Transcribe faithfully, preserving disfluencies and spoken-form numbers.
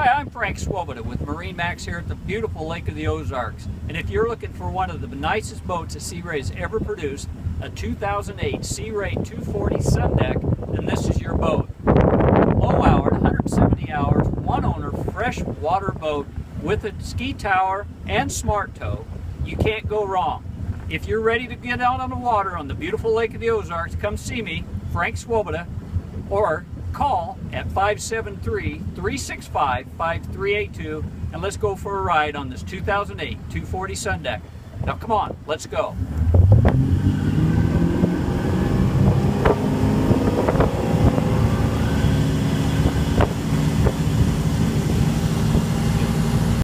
Hi, I'm Frank Svoboda with Marine Max here at the beautiful Lake of the Ozarks. And if you're looking for one of the nicest boats that Sea Ray has ever produced, a two thousand eight Sea Ray two forty Sundeck, then this is your boat. A low-hour, one hundred seventy hours, one-owner, freshwater boat with a ski tower and smart tow. You can't go wrong. If you're ready to get out on the water on the beautiful Lake of the Ozarks, come see me, Frank Svoboda, or call at five seven three, three six five, five three eight two and let's go for a ride on this two thousand eight two forty Sundeck. Now come on, let's go.